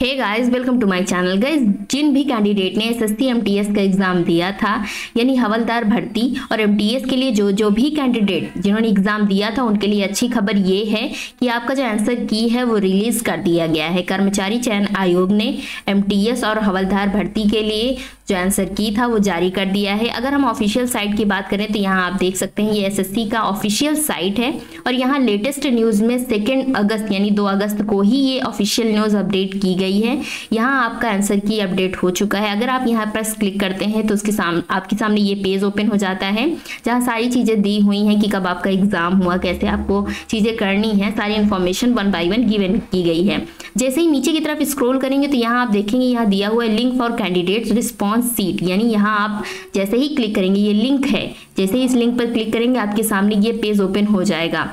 Hey guys welcome to my channel. Guys जिन भी candidate ने एसएससी एमटीएस का एग्ज़ाम दिया था यानी हवलदार भर्ती और एमटीएस के लिए जो भी कैंडिडेट जिन्होंने एग्ज़ाम दिया था उनके लिए अच्छी खबर ये है कि आपका जो आंसर की है वो रिलीज़ कर दिया गया है। कर्मचारी चयन आयोग ने एमटीएस और हवलदार भर्ती के लिए जो आंसर की था वो जारी कर दिया है। अगर हम ऑफिशियल साइट की बात करें तो यहाँ आप देख सकते हैं ये एसएससी का ऑफिशियल साइट है और यहाँ लेटेस्ट न्यूज़ में 2 अगस्त यानी 2 अगस्त को ही ये ऑफिशियल न्यूज़ अपडेट की गई है। यहाँ आपका आंसर की अपडेट हो चुका है। अगर आप यहाँ पर क्लिक करते हैं तो उसके आपके सामने ये पेज ओपन हो जाता है जहाँ सारी चीज़ें दी हुई हैं कि कब आपका एग्ज़ाम हुआ, कैसे आपको चीज़ें करनी है, सारी इन्फॉर्मेशन 1 बाई 1 गिवन की गई है। जैसे ही नीचे की तरफ स्क्रॉल करेंगे तो यहाँ आप देखेंगे यहाँ दिया हुआ है link for candidates response sheet, यानी यहाँ आप जैसे ही क्लिक करेंगे ये लिंक है, जैसे ही इस लिंक पर क्लिक करेंगे आपके सामने ये पेज ओपन हो जाएगा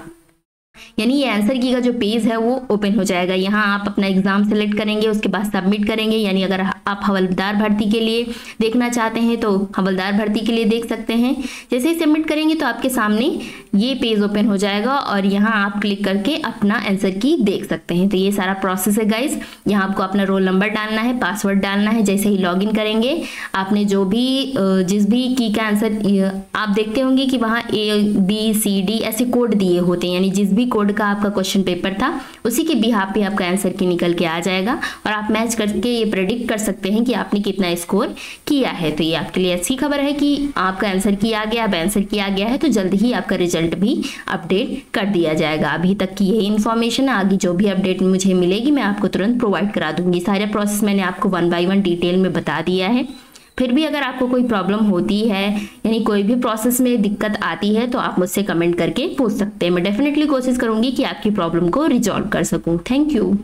यानी ये आंसर की का जो पेज है वो ओपन हो जाएगा। यहाँ आप अपना एग्ज़ाम सेलेक्ट करेंगे, उसके बाद सबमिट करेंगे। यानी अगर आप हवलदार भर्ती के लिए देखना चाहते हैं तो हवलदार भर्ती के लिए देख सकते हैं। जैसे ही सबमिट करेंगे तो आपके सामने ये पेज ओपन हो जाएगा और यहाँ आप क्लिक करके अपना आंसर की देख सकते हैं। तो ये सारा प्रोसेस है गाइज। यहाँ आपको अपना रोल नंबर डालना है, पासवर्ड डालना है। जैसे ही लॉग इन करेंगे आपने जो भी जिस भी की का आंसर आप देखते होंगे कि वहाँ A B C D ऐसे कोड दिए होते हैं, यानी जिस भी कोड का आपका क्वेश्चन पेपर था उसी के बिहाफ पे आपका आंसर की निकल के आ जाएगा और आप मैच करके ये प्रेडिक्ट कर सकते हैं कि आपने कितना स्कोर किया है। तो ये आपके लिए अच्छी खबर है कि आपका आंसर की आ गया, अब आंसर की आ गया है तो जल्द ही आपका रिजल्ट भी अपडेट कर दिया जाएगा। अभी तक की यही इन्फॉर्मेशन, आगे जो भी अपडेट मुझे मिलेगी मैं आपको तुरंत प्रोवाइड करा दूंगी। सारा प्रोसेस मैंने आपको 1 बाई 1 डिटेल में बता दिया है। फिर भी अगर आपको कोई प्रॉब्लम होती है यानी कोई भी प्रोसेस में दिक्कत आती है तो आप मुझसे कमेंट करके पूछ सकते हैं। मैं डेफिनेटली कोशिश करूंगी कि आपकी प्रॉब्लम को रिजॉल्व कर सकूं। Thank you.